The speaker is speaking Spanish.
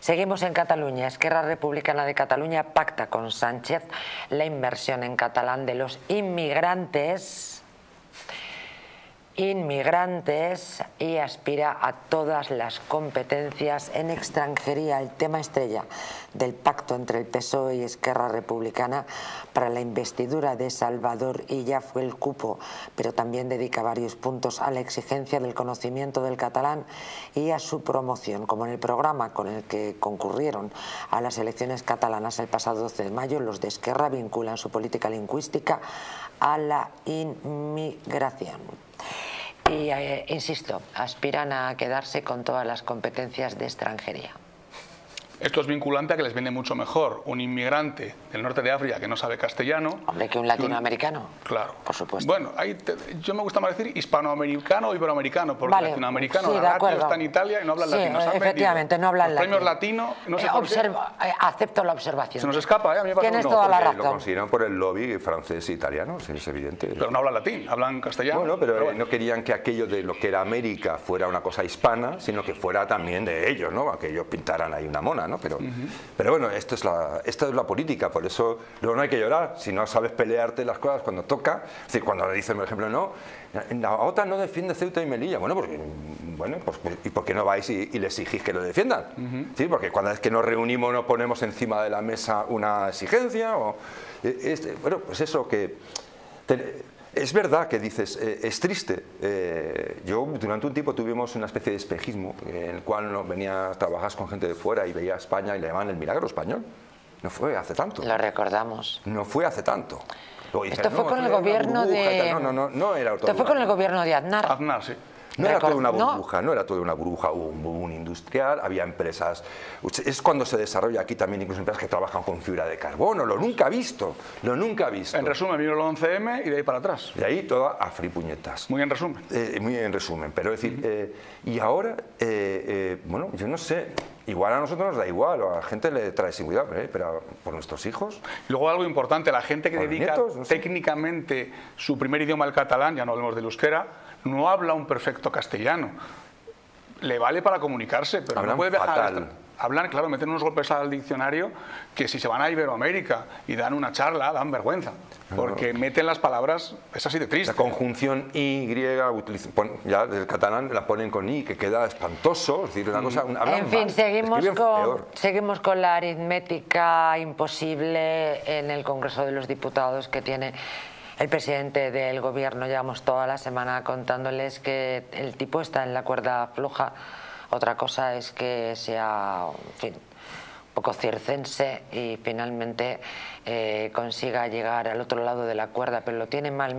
Seguimos en Cataluña. Esquerra Republicana de Cataluña pacta con Sánchez la inversión en catalán de los inmigrantes y aspira a todas las competencias en extranjería, el tema estrella del pacto entre el PSOE y Esquerra Republicana para la investidura de Salvador Illa fue el cupo, pero también dedica varios puntos a la exigencia del conocimiento del catalán y a su promoción, como en el programa con el que concurrieron a las elecciones catalanas el pasado 12 de mayo, los de Esquerra vinculan su política lingüística a la inmigración. Y, insisto, aspiran a quedarse con todas las competencias de extranjería. Esto es vinculante a que les viene mucho mejor un inmigrante del norte de África que no sabe castellano... Hombre, que un latinoamericano. Claro. Por supuesto. Bueno, ahí yo me gusta más decir hispanoamericano o iberoamericano, porque vale, latinoamericano, sí, la está en Italia y no hablan latino. Efectivamente, no hablan latino. Los premios latinos... No sé acepto la observación. Se nos escapa, ¿eh? A mí me parece tienes toda la razón. Lo consideran por el lobby francés e italiano, es evidente. Pero no hablan latín, hablan castellano. Bueno, pero bueno, no querían que aquello de lo que era América fuera una cosa hispana, sino que fuera también de ellos, ¿no? A que ellos pintaran ahí una mona. ¿No? Pero bueno, esto es la política, por eso luego no hay que llorar, si no sabes pelearte las cosas cuando toca, es decir, cuando le dicen, por ejemplo, no, la OTAN no defiende Ceuta y Melilla, ¿y por qué no vais y le exigís que lo defiendan? ¿Sí? Porque cuando es que nos reunimos nos ponemos encima de la mesa una exigencia, bueno, pues eso que... Es verdad que dices, es triste. Yo durante un tiempo tuvimos una especie de espejismo en el cual no venía a trabajar con gente de fuera y veía a España y le llamaban el milagro español. No fue hace tanto. Lo recordamos. No fue hace tanto. Dicen, esto fue con el gobierno de... No era esto fue con el gobierno de Aznar. Aznar, sí. No era toda una burbuja, hubo un boom industrial, había empresas, es cuando se desarrolla aquí también incluso empresas que trabajan con fibra de carbono, lo nunca visto. En resumen, vino el 11M y de ahí para atrás. De ahí toda a fripuñetas. Muy en resumen. Pero es decir, y ahora, bueno, yo no sé, igual a nosotros nos da igual, a la gente le trae seguridad, pero por nuestros hijos. Luego algo importante, la gente que dedica nietos, no sé, técnicamente su primer idioma al catalán, ya no hablemos del euskera, no habla un perfecto castellano. Le vale para comunicarse, pero hablan no puede dejar... Fatal. Hablan, claro, meten unos golpes al diccionario que si se van a Iberoamérica y dan una charla, dan vergüenza. Porque meten las palabras, es así de triste. La conjunción Y, ya del catalán la ponen con I, que queda espantoso. Es decir, una cosa, en fin, seguimos con la aritmética imposible en el Congreso de los Diputados que tiene... El presidente del gobierno, llevamos toda la semana contándoles que el tipo está en la cuerda floja. Otra cosa es que sea, en fin, un poco circense y finalmente consiga llegar al otro lado de la cuerda, pero lo tiene mal.